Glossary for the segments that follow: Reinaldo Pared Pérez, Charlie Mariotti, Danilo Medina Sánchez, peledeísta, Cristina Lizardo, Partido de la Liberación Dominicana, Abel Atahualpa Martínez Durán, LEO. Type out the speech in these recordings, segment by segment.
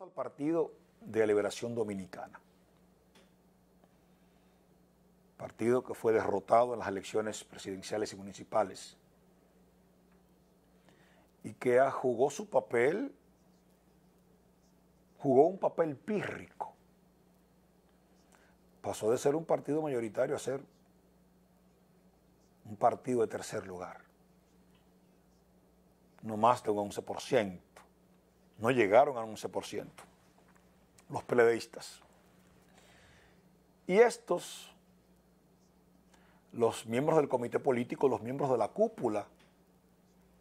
Al Partido de la Liberación Dominicana, partido que fue derrotado en las elecciones presidenciales y municipales y que jugó su papel, jugó un papel pírrico. Pasó de ser un partido mayoritario a ser un partido de tercer lugar, no más de un 11%. No llegaron al 11%, los peledeístas. Y estos, los miembros del comité político, los miembros de la cúpula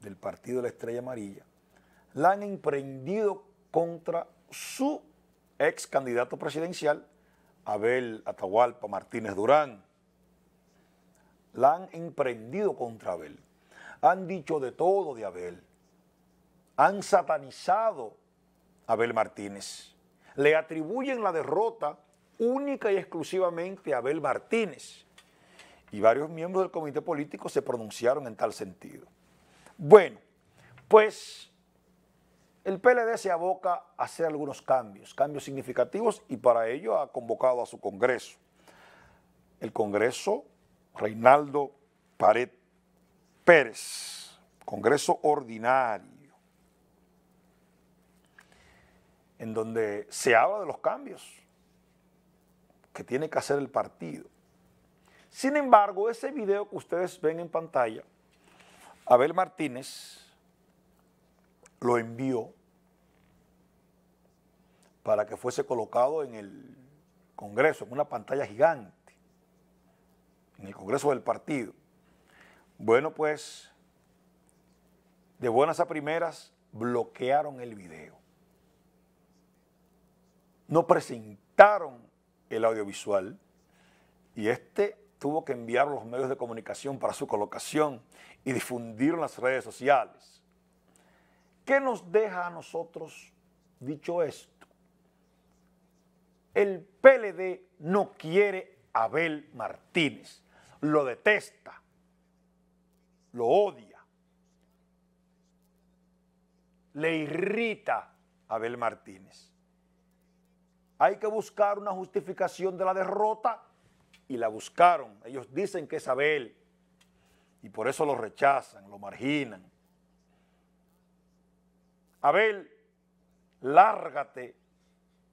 del Partido de la Estrella Amarilla, la han emprendido contra su ex candidato presidencial, Abel Atahualpa Martínez Durán. La han emprendido contra Abel. Han dicho de todo de Abel. Han satanizado a Abel Martínez. Le atribuyen la derrota única y exclusivamente a Abel Martínez. Y varios miembros del comité político se pronunciaron en tal sentido. Bueno, pues el PLD se aboca a hacer algunos cambios, cambios significativos, y para ello ha convocado a su Congreso. El Congreso Reinaldo Pared Pérez, Congreso Ordinario, en donde se habla de los cambios que tiene que hacer el partido. Sin embargo, ese video que ustedes ven en pantalla, Abel Martínez lo envió para que fuese colocado en el Congreso, en una pantalla gigante, en el Congreso del partido. Bueno, pues, de buenas a primeras, bloquearon el video. No presentaron el audiovisual y este tuvo que enviar a los medios de comunicación para su colocación y difundir en las redes sociales. ¿Qué nos deja a nosotros dicho esto? El PLD no quiere a Abel Martínez, lo detesta, lo odia, le irrita a Abel Martínez. Hay que buscar una justificación de la derrota y la buscaron. Ellos dicen que es Abel y por eso lo rechazan, lo marginan. Abel, lárgate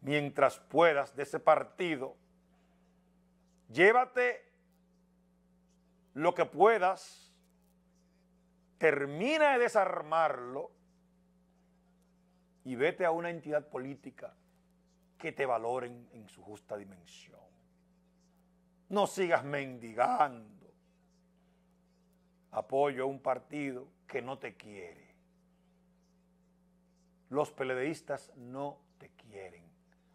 mientras puedas de ese partido. Llévate lo que puedas, termina de desarmarlo y vete a una entidad política que te valoren en su justa dimensión. No sigas mendigando apoyo a un partido que no te quiere. Los peledeístas no te quieren.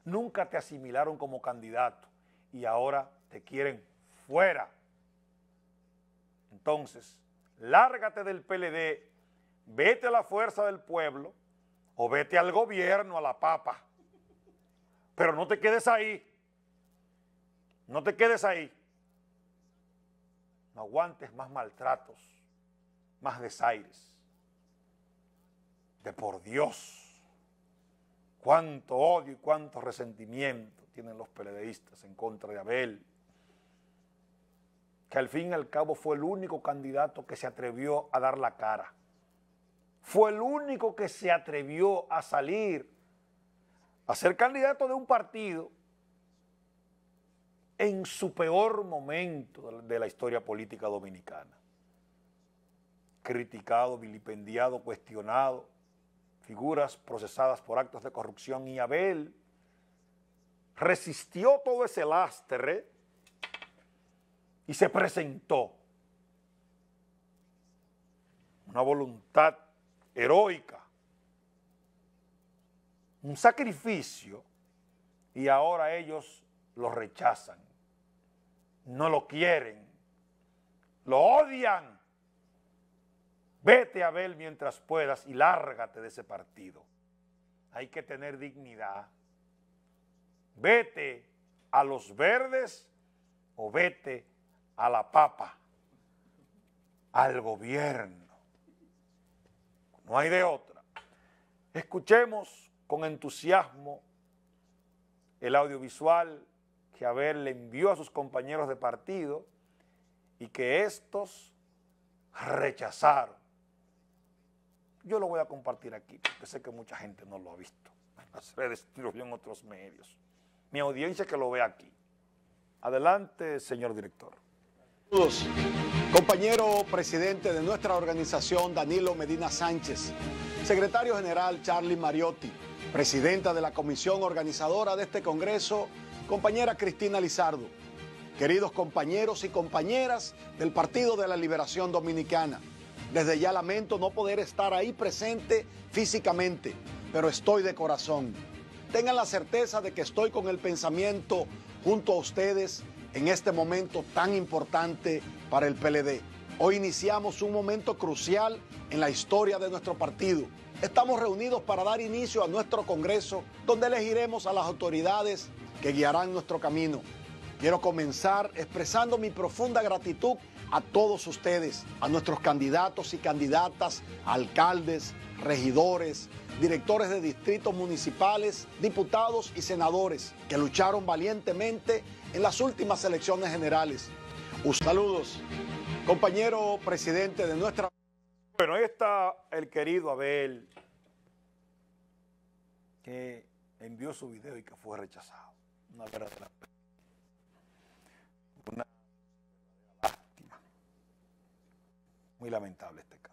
Nunca te asimilaron como candidato y ahora te quieren fuera. Entonces, lárgate del PLD, vete a la fuerza del pueblo o vete al gobierno, a la papa. Pero no te quedes ahí, no te quedes ahí. No aguantes más maltratos, más desaires. De por Dios, cuánto odio y cuánto resentimiento tienen los peledeístas en contra de Abel, que al fin y al cabo fue el único candidato que se atrevió a dar la cara. Fue el único que se atrevió a salir a ser candidato de un partido en su peor momento de la historia política dominicana. Criticado, vilipendiado, cuestionado, figuras procesadas por actos de corrupción, y Abel resistió todo ese lastre y se presentó. Una voluntad heroica, un sacrificio, y ahora ellos lo rechazan, no lo quieren, lo odian. Vete, Abel, mientras puedas y lárgate de ese partido. Hay que tener dignidad. Vete a los verdes o vete a la papa, al gobierno. No hay de otra. Escuchemos con entusiasmo el audiovisual que Abel le envió a sus compañeros de partido y que estos rechazaron. Yo lo voy a compartir aquí, porque sé que mucha gente no lo ha visto en las redes, pero yo en otros medios. Mi audiencia que lo ve aquí. Adelante, señor director. Saludos, compañero presidente de nuestra organización, Danilo Medina Sánchez, secretario general Charlie Mariotti, presidenta de la comisión organizadora de este congreso, compañera Cristina Lizardo, queridos compañeros y compañeras del Partido de la Liberación Dominicana. Desde ya lamento no poder estar ahí presente físicamente, pero estoy de corazón. Tengan la certeza de que estoy con el pensamiento junto a ustedes en este momento tan importante para el PLD. Hoy iniciamos un momento crucial en la historia de nuestro partido. Estamos reunidos para dar inicio a nuestro congreso, donde elegiremos a las autoridades que guiarán nuestro camino. Quiero comenzar expresando mi profunda gratitud a todos ustedes, a nuestros candidatos y candidatas, alcaldes, regidores, directores de distritos municipales, diputados y senadores que lucharon valientemente en las últimas elecciones generales. Saludos, compañero presidente de nuestra... Bueno, ahí está el querido Abel, que envió su video y que fue rechazado. Una verdadera... Muy lamentable este caso.